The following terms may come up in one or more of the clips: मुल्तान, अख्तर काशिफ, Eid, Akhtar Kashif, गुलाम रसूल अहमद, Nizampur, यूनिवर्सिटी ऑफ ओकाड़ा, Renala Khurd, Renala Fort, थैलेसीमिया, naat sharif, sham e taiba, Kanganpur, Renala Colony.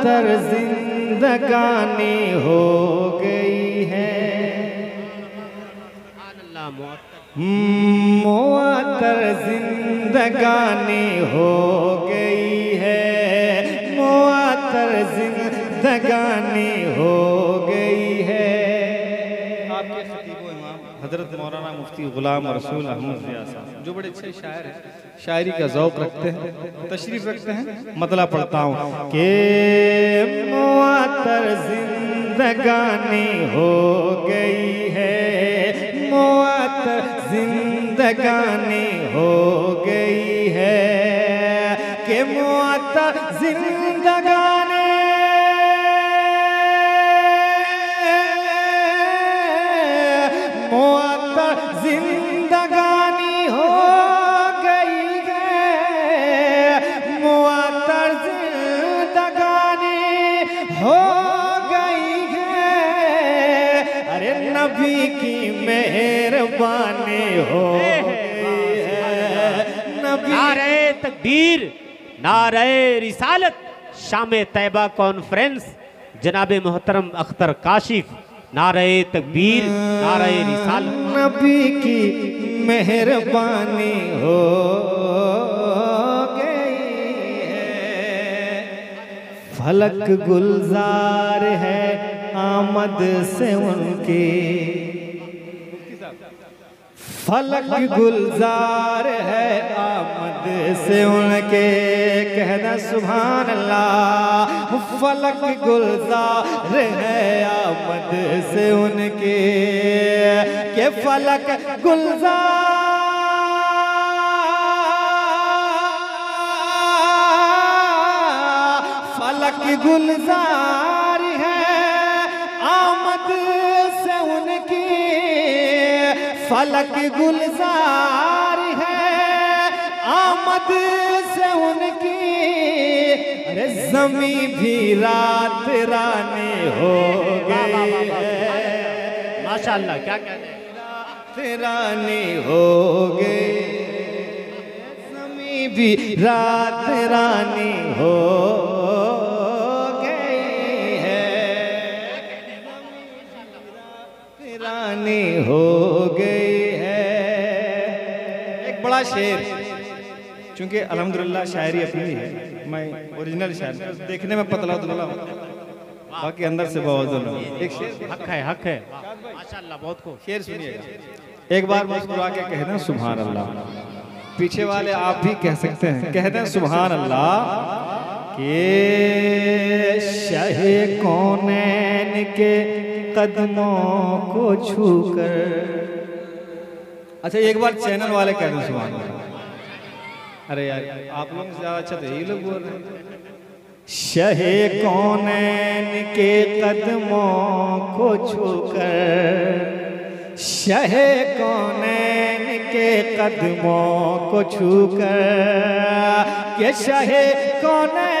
बदतर जिंदगानी हो गई है, मुअत्तर जिंदगानी हो गई है, मुअत्तर जिंदगानी हो गई है। आपके खतीबो इमाम हजरत मौलाना मुफ्ती गुलाम रसूल अहमद जो बड़े अच्छे शायर हैं, शायरी का ज़ौक़ रखते हैं, तशरीफ़ रखते हैं, मतला पढ़ता हूँ कि मुअत्तर जिंदगानी हो गई है, मुअत्तर जिंदगानी हो गई है, कि मुअत्तर जिंदगानी नबी की मेहरबानी हो गई है। नारे तकबीर, नारे रिसालत, शाम तैबा कॉन्फ्रेंस, जनाब मोहतरम अख्तर काशिफ। नारे तकबीर, नारे रिसालत, नबी की मेहरबानी हो गई है। फलक गुलजार है आमद से उनके, फलक गुलजार है आमद से उनके, कहना सुभान अल्लाह। फलक गुलजार है आमद से उनके, के फलक गुलजार गुलजार है आमद से उनकी, फलक गुलजार है आमद से उनकी। अरे ज़मीं भी रात रानी हो गई है, माशाल्लाह क्या कहते हैं, रात रानी हो गई, ज़मीं भी रात रानी हो हो गई है। एक बड़ा शेर, चूंकि अल्हम्दुलिल्लाह शायरी अपनी है, मैं ओरिजिनल शायर, देखने में पतला दुबला हूँ बाकी अंदर से बहुत। एक शेर हक है, हक है माशाल्लाह, बहुत खूब शेर सुनिएगा एक बार, मुस्कुरा के कह दें सुभान अल्लाह। पीछे वाले आप भी कह सकते हैं, कह दें सुभान अल्लाह। के शाह कौनैन के कदमों को छूकर, अच्छा एक बार चैनल वाले कह दो सुभान अल्लाह। अरे यार आप लोग ज्यादा अच्छा तो यही लोग बोल रहे हैं। शाह कौनैन के कदमों को छूकर, शाह कौनैन के कदमों को छूकर, के शाह कौनैन कौनैन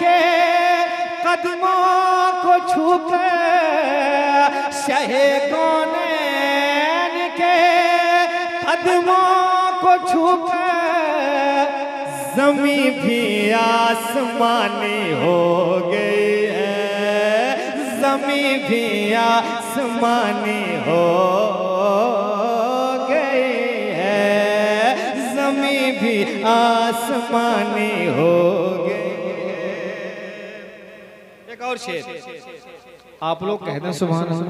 के कदमों को छूकर, शाह कौनैन के कदमों को छूकर, ज़मीं भी आसमानी हो गई है, ज़मीं भी आसमानी हो भी आसमानी हो गए। एक और शेर आप लोग कह दें सुभान अल्लाह।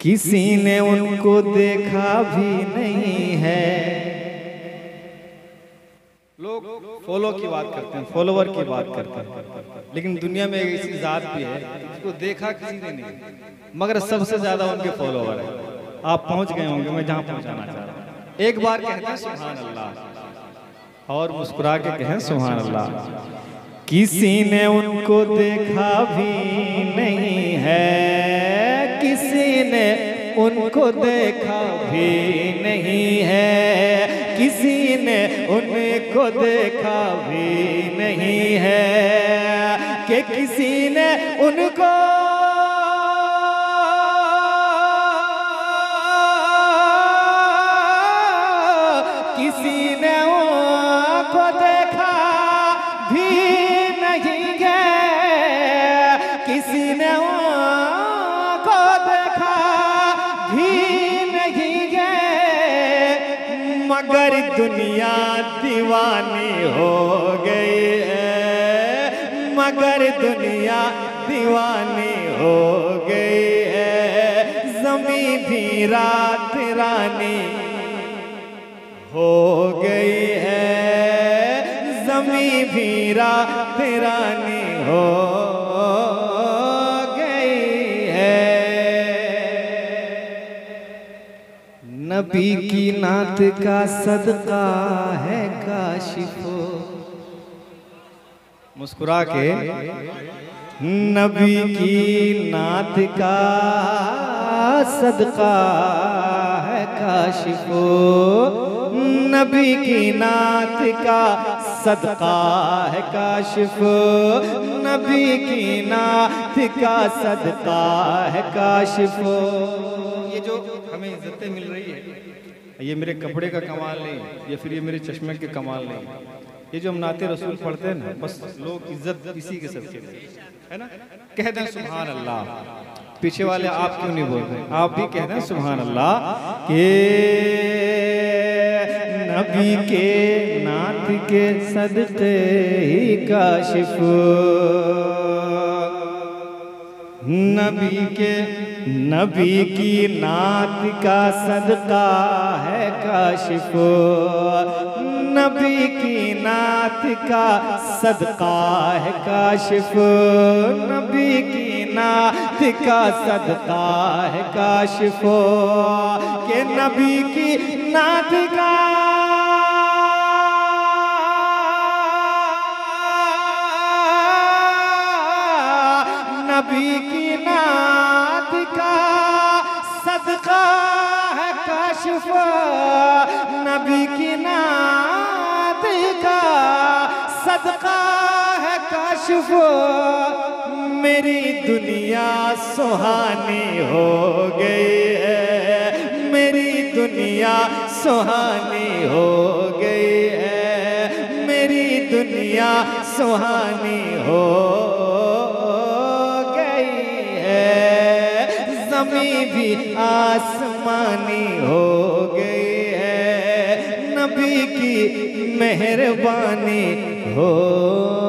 किसी ने उनको देखा भी नहीं है, लोग फॉलो की बात करते हैं, फॉलोवर की बात करते हैं, लेकिन दुनिया में एक ऐसी जात भी है जिसको देखा किसी ने नहीं मगर सबसे ज्यादा उनके फॉलोवर है। आप पहुंच गए होंगे मैं जहां पहुंचाना चाह रहा हूं। एक बार कहना सुभान अल्लाह और मुस्कुरा के कहें सुभान अल्लाह। किसी ने उनको देखा भी नहीं है, किसी ने उनको देखा भी नहीं है, किसी ने उनको देखा भी नहीं है, कि किसी ने उनको किसी ने उनको देखा भी नहीं गए, मगर दुनिया दीवानी हो गई है, मगर दुनिया दीवानी हो गई है, जमी भी रात रानी हो गई है, जमी भी रात रानी हो गई है। नबी की नात का सदका है काशिफो, मुस्कुरा के नबी की नात का सदका है काशिफो, नबी की नात का सदका है काशिफ, नबी की नात का सदका है काशिफ। ये जो हमें इज्जतें मिल रही है, ये मेरे कपड़े का कमाल नहीं है, या फिर ये मेरे चश्मे के कमाल नहीं है, ये जो हम नाते रसूल पढ़ते हैं ना, बस लोग इज्जत इसी के सबके है ना, कह दें सुभान अल्लाह। पीछे वाले आप क्यों नहीं बोलते, आप भी कह दें सुभान अल्लाह। के नबी के नात के सदके ही काशिफ, नबी के नबी की नात का सदका है काशिफ, नबी की नात का सदका है काशिफ, नबी की नात का सदका है काशिफ। के नबी की नात का सदका है काशिफ, नबी की नात का सदका है काशिफ। मेरी दुनिया सुहानी हो गई है, मेरी दुनिया सुहानी हो गई है, मेरी दुनिया सुहानी हो गई है, नबी भी आसमानी हो गई है, नबी की मेहरबानी हो